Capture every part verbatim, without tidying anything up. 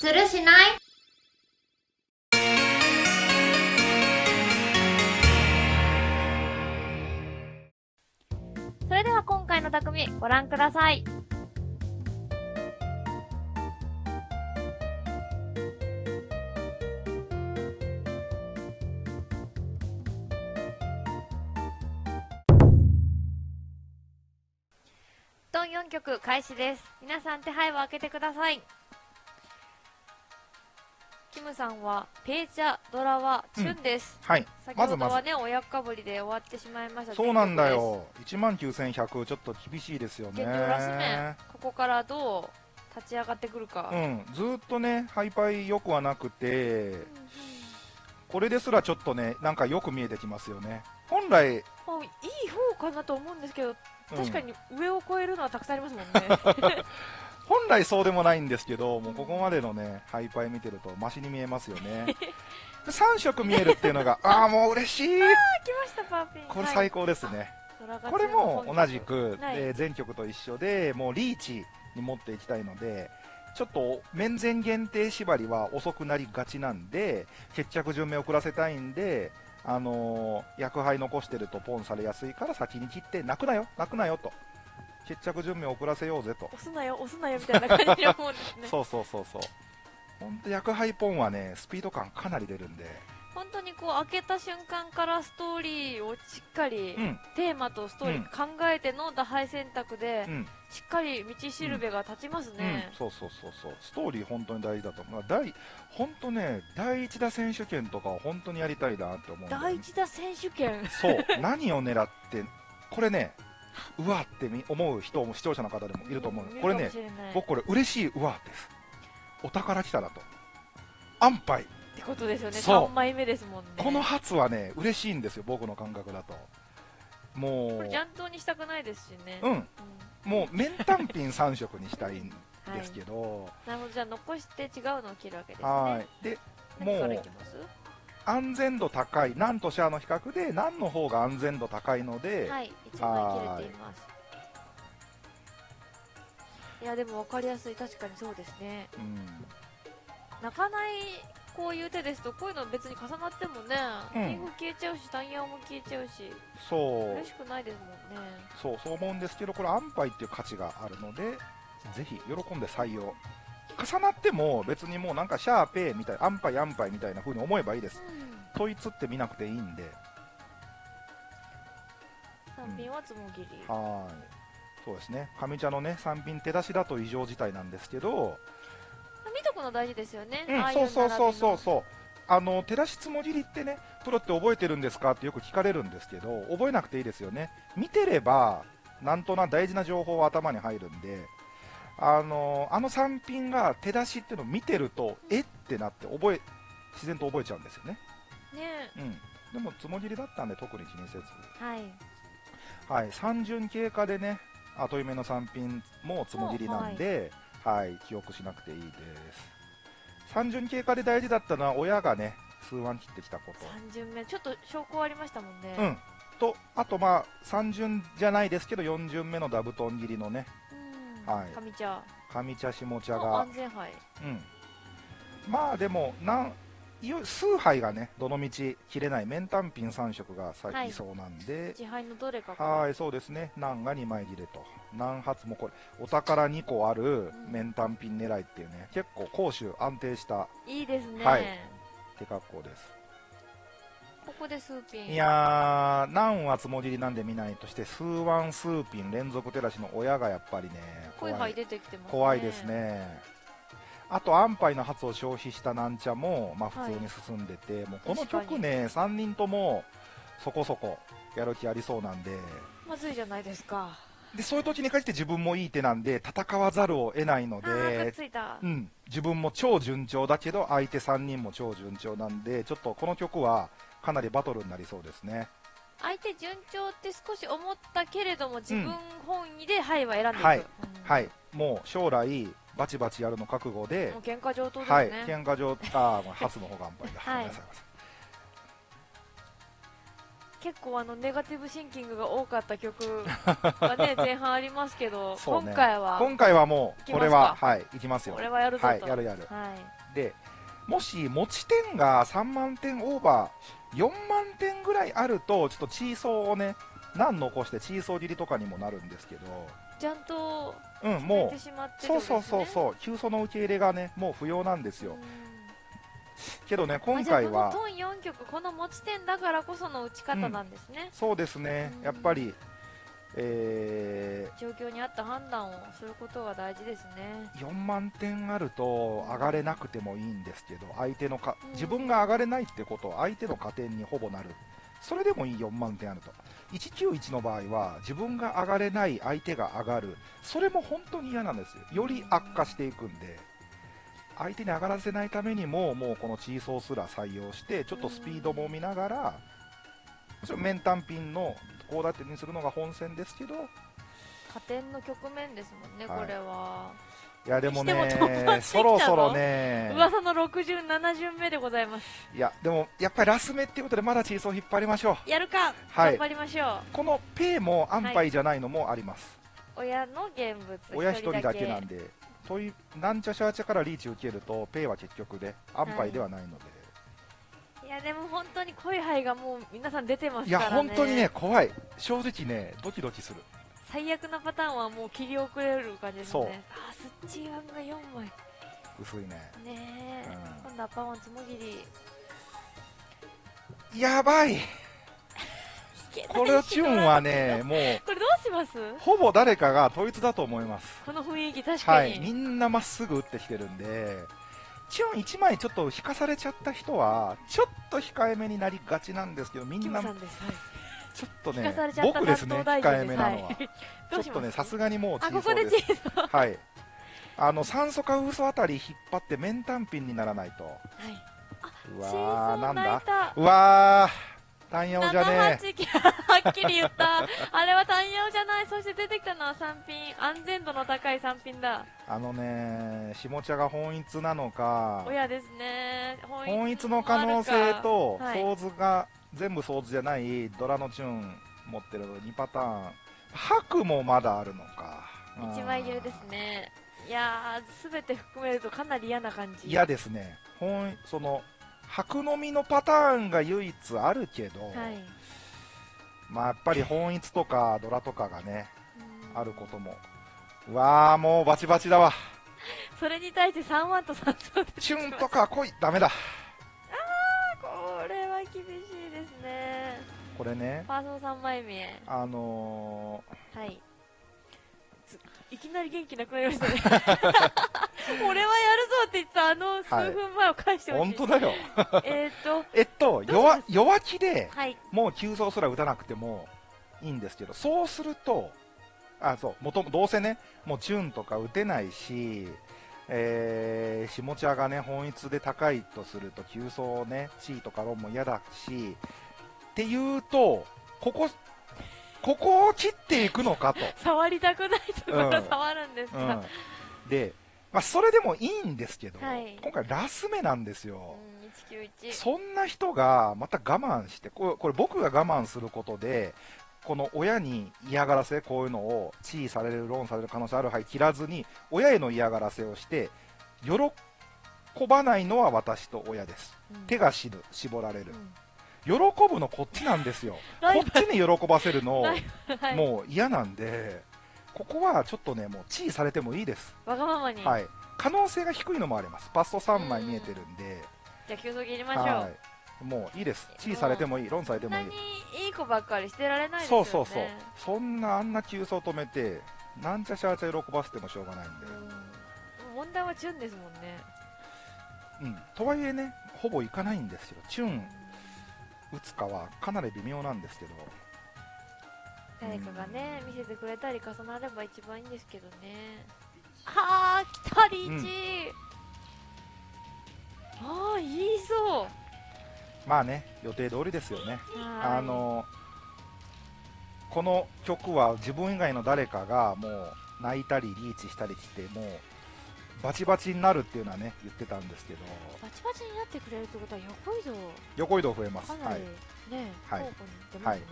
するしない？それでは今回の匠ご覧ください。ドンよんきょく開始です。皆さん手配を開けてください。キムさんはペーチャドラはチュンです、うん、はい、先ほどはね、親かぶりで終わってしまいました。そうなんだよ、いちまんきゅうせんひゃく、ちょっと厳しいですよね。現状ラス面、ここからどう立ち上がってくるか、うん、ずっとね、ハイパイよくはなくて、うん、これですらちょっとね、なんかよく見えてきますよね。本来、いい方かなと思うんですけど、確かに上を越えるのはたくさんありますもんね。本来そうでもないんですけど、もうここまでのね、ハイパイ見てるとマシに見えますよね。さんしょく見えるっていうのが、ああもう嬉しい。ああ来ましたパーピン。これ最高ですね。はい、これも同じく、えー、全曲と一緒で、もうリーチに持っていきたいので、ちょっと面前限定縛りは遅くなりがちなんで、決着順目遅らせたいんで、あのー、薬杯残してるとポンされやすいから先に切って、泣くなよ泣くなよと。決着順命遅らせようぜと、押すなよ押すなよみたいな感じで思うんですね。そうそうそうそう、本当薬杯ポンはね、スピード感かなり出るんで、本当にこう開けた瞬間からストーリーをしっかり、うん、テーマとストーリー考えての打敗選択で、うん、しっかり道しるべが立ちますね、うんうん、そうそうそうそう、ストーリー本当に大事だと思う。本当ね、だいいち打選手権とかは本当にやりたいなって思うんだよね。だいいち打選手権そう何を狙って、これね、うわって思う人も視聴者の方でもいると思う、うん、これね、僕これ嬉しいうわです。お宝来たなと、安牌ってことですよね。さんまいめですもんね。この発はね、嬉しいんですよ、僕の感覚だと。もうこれジャントにしたくないですしね、うん、うん、もう面単品さんしょくにしたいんですけど、はい、なるほど。じゃあ残して違うのを切るわけですね。はい、でもう安全度高い、何とシャアの比較で何の方が安全度高いので、はい、いちまい切れています。いやでも分かりやすい、確かにそうですね、うん、泣かないこういう手ですと、こういうの別に重なってもね、リンゴ消えちゃうし、単ヤオも消えちゃうし、そう嬉しくないですもんね。そうそう思うんですけど、これ安牌っていう価値があるので、ぜひ喜んで採用。重なっても別にもうなんかシャーペーみたいな、アンパイアンパイみたいな風に思えばいいです、うん、問いつって見なくていいんで。さんぴんはつもぎり、うん、はい、そうですね。上茶のね、さんぴん手出しだと異常事態なんですけど、見とくの大事ですよね、うん、ああいう並びの、そうそうそうそう、あの手出しつもぎりってね、プロって覚えてるんですかってよく聞かれるんですけど、覚えなくていいですよね。見てればなんとなく大事な情報は頭に入るんで、あのあのさん品が手出しっていうのを見てると、うん、えってなって覚え自然と覚えちゃうんですよね。ねえ、うん、でもつもぎりだったんで特に気にせず、はい、はい、さんじゅん経過でね、後嫁のさん品もつもぎりなんで、はい、はい、記憶しなくていいです。さんじゅん経過で大事だったのは、親がね数番切ってきたこと、さんじゅんめちょっと証拠ありましたもんね、うん、とあとまあさんじゅんじゃないですけどよんじゅんめのダブトン切りのね、はい、上茶、上茶下茶が安全杯、うん、まあでもなん数杯がね、どの道切れない面単品さんしょくが理想なんで、自敗のどれか、はい、そうですね、難がにまい切れと、難発もこれお宝にこある面単品狙いっていうね、うん、結構攻守安定した、いいですね、はい、手格好です。ここで数ピン、いやー、何はつもぎりなんで見ないとして、数ワン数ピン連続照らしの親がやっぱりね、怖い、怖い出てきてますね、怖いですね。あと安牌の発を消費したなんちゃも、まあ、普通に進んでて、はい、もうこの曲ね、さんにんともそこそこやる気ありそうなんで、まずいじゃないですか。でそういう時に限って自分もいい手なんで戦わざるを得ないので、うん、自分も超順調だけど相手さんにんも超順調なんで、ちょっとこの曲はかなりバトルになりそうですね。相手順調って少し思ったけれども、自分本位ではいは選んでいく、うん、はい、はい、もう将来バチバチやるの覚悟で、もう喧嘩上等ですね、はい、喧嘩上、ああ初の方が安牌だ、はい、ごめんなさい。結構あのネガティブシンキングが多かった曲がね前半ありますけど、今回は今回はもうこれははいいきますよ。これはやるぞと。やるやる。でもし持ち点がさんまんてんオーバー、よんまんてんぐらいあるとちょっとチーソーをね何残してチーソー切りとかにもなるんですけど。ちゃんとうんもうそうそうそうそう急須の受け入れがねもう不要なんですよ。けどね今回はトンよんきょくこの持ち点だからこその打ち方なんですね、うん、そうですね、うん、やっぱり、えー、状況に合った判断をすることが大事ですね。よんまんてんあると上がれなくてもいいんですけど相手のか、うん、自分が上がれないってことは相手の加点にほぼなる、それでもいいよんまんてんあると。いちきゅういちの場合は自分が上がれない相手が上がる、それも本当に嫌なんですよ。より悪化していくんで、うん相手に上がらせないためにも、もうこのチーソーすら採用して、ちょっとスピードも見ながら、もちろん面単品の高打点にするのが本戦ですけど、加点の局面ですもんね、はい、これは。いやでもね、もそろそろね、噂のろくじゅうななじゅんめでございます。いや、でもやっぱりラス目っていうことで、まだチーソー引っ張りましょう。やるか、はい、頑張りましょう。このペーも安牌じゃないのもあります。はい、親の現物、親一人だけなんで。そういうなんちゃしゃちゃからリーチ受けるとペイは結局で安牌ではないので、はい、いやでも本当に濃い牌がもう皆さん出てますからね。いや本当にね怖い、正直ねドキドキする。最悪なパターンはもう切り遅れる感じですね。あスッチーワンがよんまい薄いねね、うん、今度アッパーワンつもぎりやばいこれチューンはね、もうこれどうします？ほぼ誰かが統一だと思います。この雰囲気確かに、はい、みんなまっすぐ打ってきてるんで、チューンいちまいちょっと引かされちゃった人はちょっと控えめになりがちなんですけど、みんなちょっとね、僕ですね控えめなのは、ちょっとねさすがにもうチーソーです。はい、あの酸素カウソあたり引っ張って面単品にならないと。うわーなんだ？うわー。単葉じゃねえ。はっきり言った。あれは単葉じゃない。そして出てきたのは三品。安全度の高い三品だ。あのね、下茶が本一なのか。親ですね。本一の可能性と、想図が全部想図じゃないドラのチューン持ってるにパターン。白もまだあるのか。一枚切れですね。いやー、すべて含めるとかなり嫌な感じ。嫌ですね。本その。白のみのパターンが唯一あるけど、はい、まあやっぱり本一とかドラとかがねあることも。うわあもうバチバチだわ。それに対してさんわんとさん層でチュンとか来いダメだ。ああこれは厳しいですね。これねパーソンさんまい見えあのー、はいいきなり元気なくなりましたね俺はやるぞって言ったあの数分前を返してほしい、はい、本当だよえっとえっと弱弱気で、はい、もう急走すら打たなくてもいいんですけど、そうするとあそうもとどうせねもうチューンとか打てないし、えー、下茶がね本一で高いとすると急走ね地位とかロンも嫌だしっていうとここここを切っていくのかと触りたくないところ触るんですか、うんうん、で、まあ、それでもいいんですけど、はい、今回ラス目なんですよ、うん、いちきゅういちそんな人がまた我慢してこれ、これ僕が我慢することでこの親に嫌がらせこういうのを地位されるローンされる可能性ある範囲切らずに親への嫌がらせをして喜ばないのは私と親です、うん、手が死ぬ絞られる、うん喜ぶのこっちなんですよこっちに喜ばせるのもう嫌なんでここはちょっとねもう地位されてもいいです。わがままに、はい、可能性が低いのもあります。パストさんまい見えてるんでじゃあ急速切りましょう、はい、もういいです。地位されてもいい論されてもいい。いい子ばっかりしてられないですよね。そうそうそうそんなあんな急走止めてなんちゃしゃーちゃ喜ばせてもしょうがないんでうん問題はチュンですもんね。うんとはいえねほぼいかないんですよチュン打つかはかなり微妙なんですけど誰かがね、うん、見せてくれたり重なれば一番いいんですけどね。はあ来たリーチ、うん、ああいいそうまあね予定通りですよね。あのこの曲は自分以外の誰かがもう泣いたりリーチしたりしてもうバチバチになるっていうのはね言ってたんですけど、バチバチになってくれるってことは横移動横移動増えます。かなりね、はい、交互に出ますね、はい、っ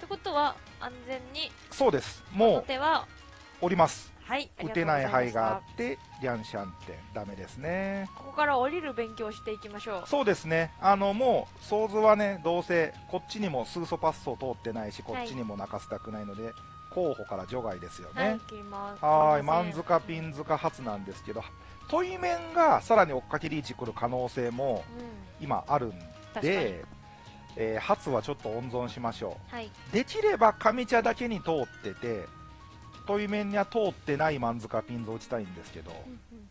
てことは安全に、そうです、もう手は折ります。はい、打てない牌があってリャンシャンってダメですね。ここから降りる勉強をしていきましょう。そうですね、あのもう想像はね、どうせこっちにもスーソパッソ通ってないし、こっちにも泣かせたくないので、はい、候補から除外ですよね。はい、満塚ピン塚発なんですけど、問い面がさらに追っかけリーチくる可能性も今あるんで、うん、えー、発はちょっと温存しましょう、はい、できれば上茶だけに通ってて問い面には通ってない満塚ピンズを打ちたいんですけど、うんうん、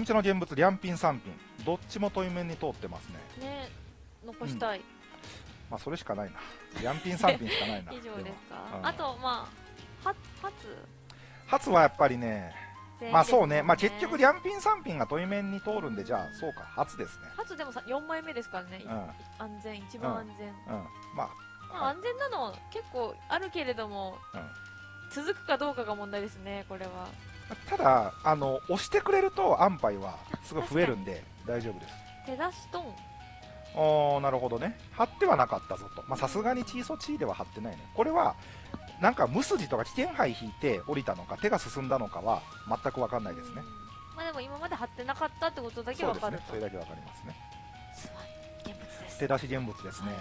上茶の現物両ピンさんピンどっちも問い面に通ってますね。ね、残したい、うん、まあそれしかないな、両ピンさんピンしかないな以上ですか、うん、あとまあ発発はやっぱりね、ね、まあそうね、まあ結局両ピンさんピンが問い面に通るんで、じゃあそうか発ですね。発でもよんまいめですからね、うん、安全、一番安全、うんうん、まあ、まあ安全なのは結構あるけれども、うん、続くかどうかが問題ですね、これは。ただあの押してくれると安牌はすごい増えるんで大丈夫です。手出しトン、おー、なるほどね、張ってはなかったぞと、まあさすがにチーソチーでは張ってないね。これはなんか無筋とか危険牌引いて降りたのか手が進んだのかは全く分かんないですね。まあでも今まで張ってなかったってことだけ分かると。そうですね、それだけ分かりますね。すごい現物です、手出し現物ですね、は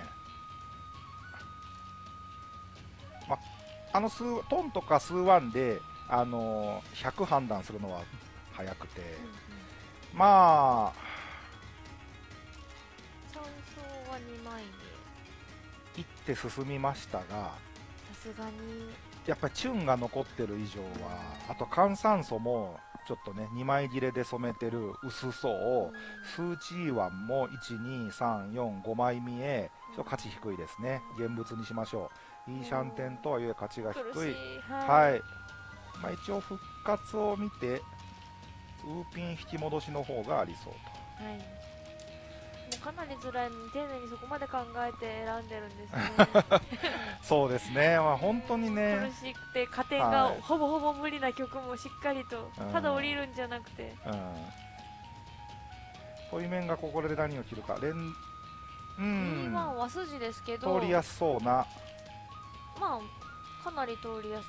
い、まあの数トンとか数ワンで、あのー、ひゃく判断するのは早くて、うん、まあにまいに行って進みましたが、さすがにやっぱりチュンが残ってる以上は、あと換算素もちょっとねにまい切れで染めてる薄層を、うん、数値はもいちにさんよんごまい見え、ちょっと価値低いですね、現物にしましょう。いいシャンテンとはいえ価値が低い、はい、はい、まあ、一応復活を見てウーピン引き戻しの方がありそうと、はい、かなり辛いのに丁寧にそこまで考えて選んでるんですねそうですね、まあ、本当にね苦しくて加点がほぼほぼ無理な曲もしっかりと、はい、ただ降りるんじゃなくて、問い、うん、面がここで何を切るか、連、うん、ビーワン は筋ですけど通りやすそうな、まあかなり通りやすい。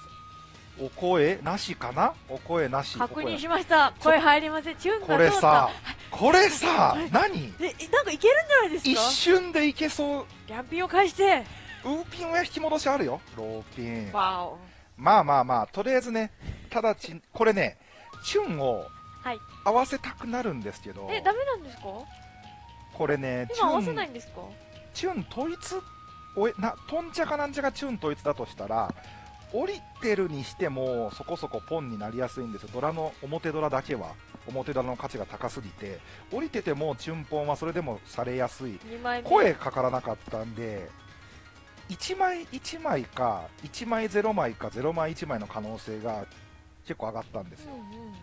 お声なしかな、お声なし、確認しました、声入りません。チュンが通った、これさこれさ何え、なんかいけるんじゃないですか、一瞬でいけそう。ギャンピンを返してウーピンを引き戻しあるよ、ローピン、まあまあまあとりあえずね、ただちこれねチュンを合わせたくなるんですけど、はい、え、ダメなんですかこれね、今合わせないんですかチュン統一、おえなトンチャかなんちゃがチュン統一だとしたら、降りてるにしてもそこそこポンになりやすいんですよ。ドラの表ドラだけは表ドラの価値が高すぎて、降りててもチュンポンはそれでもされやすい、声かからなかったんでいちまいいちまいかいちまいぜろまいかぜろまいいちまいの可能性が結構上がったんですよ、うんうん、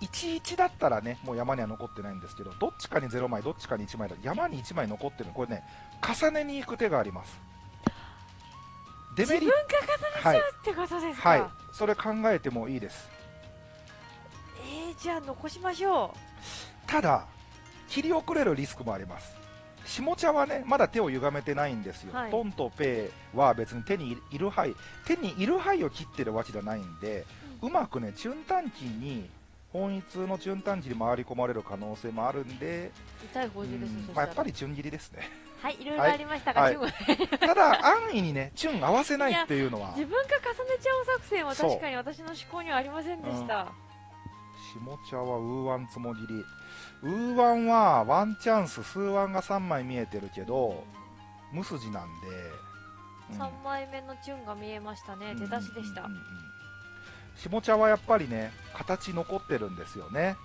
いちいちだったらねもう山には残ってないんですけど、どっちかにぜろまいどっちかにいちまいだ、山にいちまい残ってる、これね重ねに行く手があります。デメリ、自分が重ねちゃうってことですか、はい、はい、それ考えてもいいです。えー、じゃあ残しましょう。ただ切り遅れるリスクもあります。下茶はねまだ手を歪めてないんですよ、はい、トンとペイは別に手にいる牌手にいる牌を切ってるわけじゃないんで、うん、うまくねチュン短期に本一のチュン短期に回り込まれる可能性もあるんで、痛い方針です、まあ、やっぱりチュン切りですねはい、いろいろありましたが、はいはい、ただ安易にねチュン合わせないっていうのは、自分が重ねちゃう作戦は確かに私の思考にはありませんでした、うん、下茶はウーワンつもぎり、ウーワンはワンチャンス、数ワンがさんまい見えてるけど無筋なんで、うん、さんまいめのチュンが見えましたね、出だしでした、うんうんうん、下茶はやっぱりね形残ってるんですよね、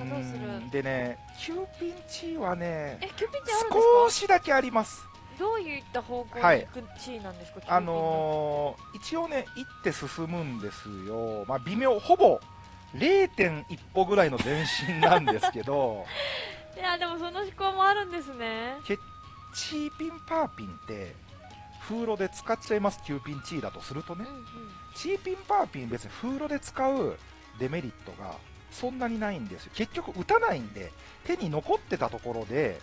うん、どうするでね、きゅうピンチはね、え、きゅうピンチあるんですか、少しだけあります。どういった方向に行く地なんですか、はい、あのー、一応ね行って進むんですよ、まあ、微妙ほぼ れいてんいち 歩ぐらいの前進なんですけどいやでもその思考もあるんですね。ケッチーピンパーピンって風呂で使っちゃいますきゅうピンチーだとするとね、うんうん、チーピンパーピン別に風呂で使うデメリットがそんなにないんですよ。結局打たないんで手に残ってたところで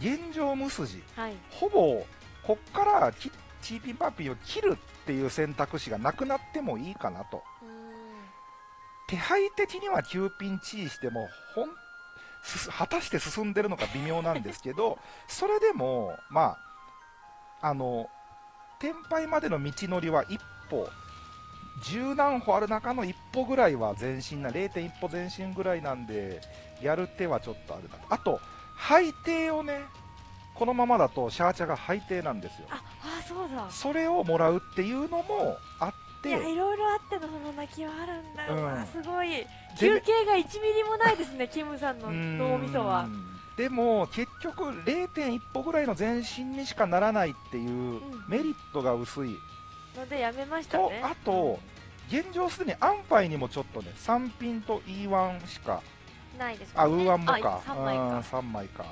現状無筋、はい、ほぼこっからチーピンパーピンを切るっていう選択肢がなくなってもいいかなと。うん、手配的にはきゅうピンチーしてもほん果たして進んでるのか微妙なんですけどそれでもまああの天敗までの道のりはいっぽ十何歩ある中の一歩ぐらいは前進な れいてんいち 歩前進ぐらいなんでやる手はちょっとあるなと。あと背底をね、このままだとシャーチャが背底なんですよ。 あ, あそうだ、それをもらうっていうのもあって、いやいろいろあってのその泣きはあるんだよ、うん、すごい休憩がいちミリもないですねキムさんの脳みそは。でも結局 れいてんいち 歩ぐらいの前進にしかならないっていうメリットが薄い、うんのでやめましたね。あと現状すでにアンファイにもちょっとねさんピンと イーワン しかないですかね。あ、ウーワンもかさんまいか、さんまいか、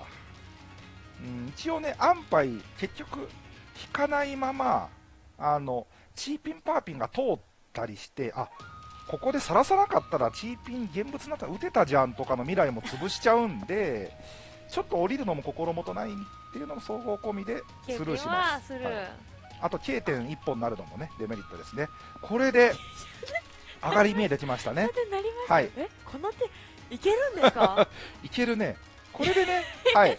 うん、一応ねアンファイ結局引かないままあのチーピンパーピンが通ったりして、あここでさらさなかったらチーピン現物になったら打てたじゃんとかの未来も潰しちゃうんでちょっと降りるのも心もとないっていうのも総合込みでスルーします。あと れいてんいち 歩になるのもねデメリットですね。これで上がり見えてきましたねはい、えこの手いけるんですかいけるねこれでねはい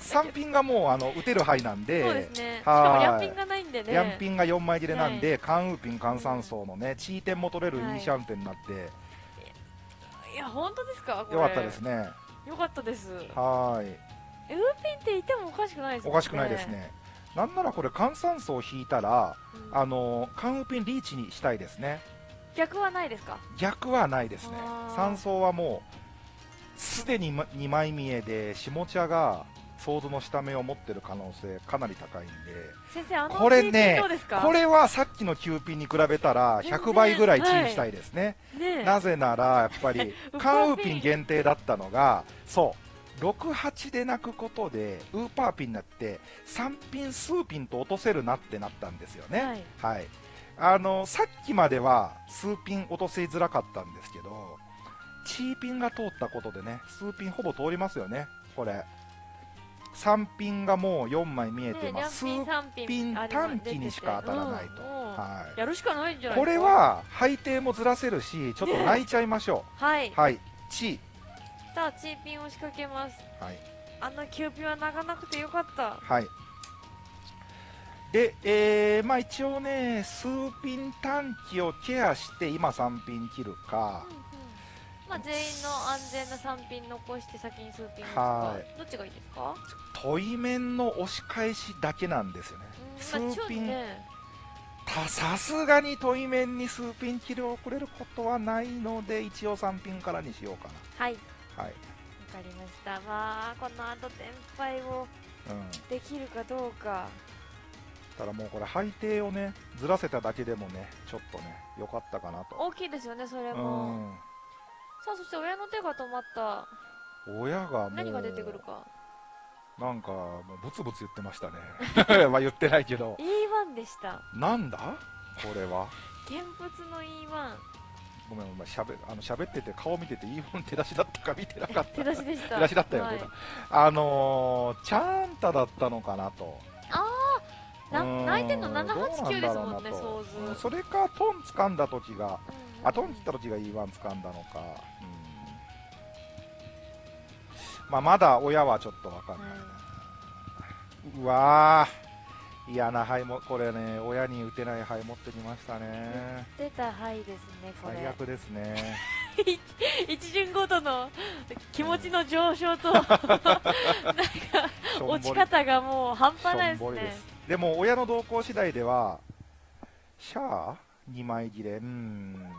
さんピンがもうあの打てる牌なんで、そうですね、しかもヤンピンがないんでね、ヤンピンがよんまい切れなんで、はい、関ウピン関三層のね地位点も取れるいいシャンテンになって、はい、いや本当ですか、これよかったですね、よかったです。はい、ウーピンっていてもおかしくないですね。おかしくないですね。なんならこれ換算層を引いたら、うん、あの関ウピンリーチにしたいですね。逆はないですか。逆はないですね。さん層はもうすでににまい見えで下茶が想像の下目を持ってる可能性かなり高いんで、先生あのこれね、これはさっきのきゅうピンに比べたらひゃくばいぐらいチーしたいですね、はい、ね。なぜならやっぱり関ウピン限定だったのがそうろくはちで鳴くことでウーパーピンになってさんピン数ピンと落とせるなってなったんですよね、はいはい、あのさっきまでは数ピン落とせづらかったんですけどチーピンが通ったことでね数ピンほぼ通りますよね。これさんピンがもうよんまい見えてます、ね、数ピン短期にしか当たらないと、うんはい、やるしかないんじゃないですか。これは背底もずらせるしちょっと泣いちゃいましょう、ね、はい、はい、チーさあチーピンを仕掛けます、はい、あのきゅうピンは鳴かなくてよかった、はい、で、えー、まあ一応ね数ピン短期をケアして今さんピン切るか、うんうんまあ、全員の安全なさんピン残して先に数ピンを打つかどっちがいいですか。対面の押し返しだけなんですよね、うんまあ、数ピン、ね、さすがに対面に数ピン切りをくれることはないので一応さんピンからにしようかな。はいはい、わかりました。まあこの後天敗をできるかどうか、うん、ただもうこれ背底をねずらせただけでもねちょっとね良かったかなと。大きいですよねそれも、うん、さあそして親の手が止まった。親がもう何が出てくるかなんかもうブツブツ言ってましたねまあ言ってないけど イーワン でした。なんだこれは現物の イーワン。ごめん、お前しゃべあの喋ってて顔見てていい本手出しだったか見てなかった手出しでした手出しだったよ、はい、あのー、チャンタだったのかなと。ああ泣いてんのななはちきゅうですもんね想像。それかトン掴んだ時が、うん、あトン切った時が イーワン 掴んだのか、うんまあ、まだ親はちょっと分かんないな、はい、うわー嫌な牌もこれね親に打てない牌持ってきましたね。打ってた牌ですねこれ。最悪ですね一巡ごとの気持ちの上昇と、うん、なんか落ち方がもう半端ないですね。です。でも親の動向次第ではシャアにまい切れ、うん、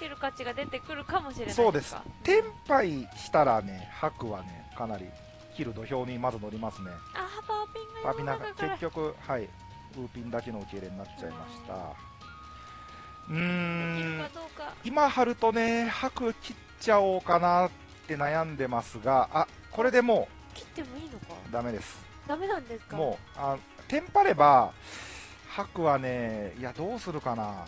切る価値が出てくるかもしれないですか。そうです。天敗したらね白はねかなり切る土俵にまず乗りますね。あーパーピンがいるのだから結局、はい、ウーピンだけの受け入れになっちゃいました。うーんできるかどうか今張るとね白切っちゃおうかなって悩んでますが、あこれでもう切ってもいいのか。ダメです。ダメなんですか。もうあテンパれば白はね、いやどうするかな。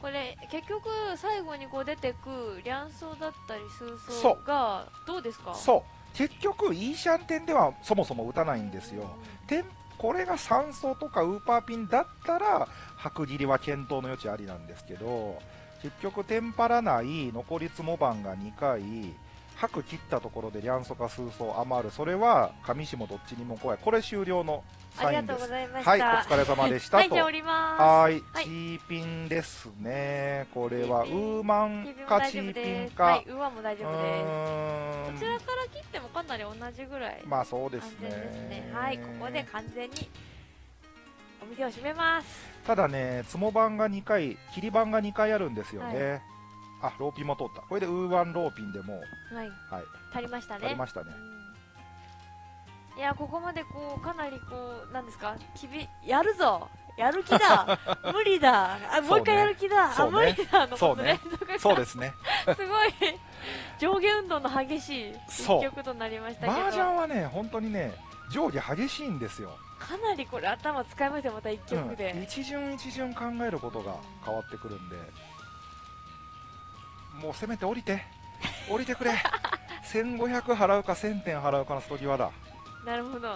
これ結局最後にこう出てく両層だったり数層がどうですか。そう結局イーシャンテンではそもそも打たないんですよ。うん、これがさん層とかウーパーピンだったら白切りは検討の余地ありなんですけど、結局テンパらない残りつも番がにかい、白切ったところでリャンソか数層余る、それは上下どっちにも怖い、これ終了のサインです。ありがとうございました。はい、お疲れ様でした。はい、じゃあ降ります。はい、チーピンですね。これはウーマンかチーピンか、はい、ウーマンも大丈夫です。どちらから切ってもかなり同じぐらい、まあそうですね。はい、ここで完全にお店を閉めます。ただね、つも番がにかい、切り番がにかいあるんですよね。はい、あ、ローピンも通った。これでウーワンローピンでもう、はい、はい、足りましたね。足りましたね。いや、ここまでこうかなりこうなんですか、きびやるぞ、やる気だ、無理だ、あ、もう一回やる気だ、あ、無理だのことね。そうですね。すごい上下運動の激しい一局となりましたけど。麻雀はね、本当にね、上下激しいんですよ。かなりこれ頭使いましたよ、また一局で、うん。一巡一巡考えることが変わってくるんで。もうせめて降りて降りてくれせんごひゃく払うかせんてん払うかのスト際だ。なるほど、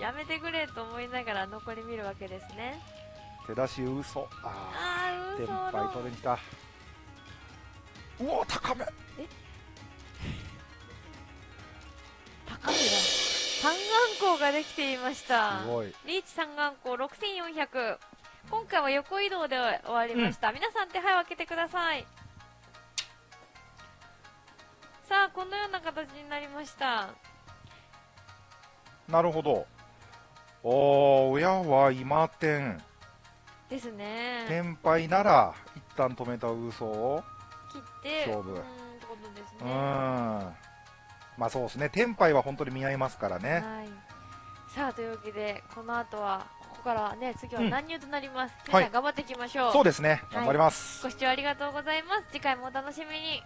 やめてくれと思いながら残り見るわけですね。手出し嘘、あー、テンパイ取れに来た。うおー、高め、え高めだ。三眼光ができていました。すごい。リーチ三眼光ろくせんよんひゃく、今回は横移動で終わりました。うん、皆さん手配を開けてください。さあ、このような形になりました。なるほど。おー、親は今点ですね。天敗なら一旦止めた嘘を切って勝負ってことですね。うん、まあそうですね、天敗は本当に見合いますからね。はい、さあ、というわけでこの後はここからね、次は乱入となります。うん、皆さん頑張っていきましょう。はい、そうですね、頑張ります。はい、ご視聴ありがとうございます。次回もお楽しみに。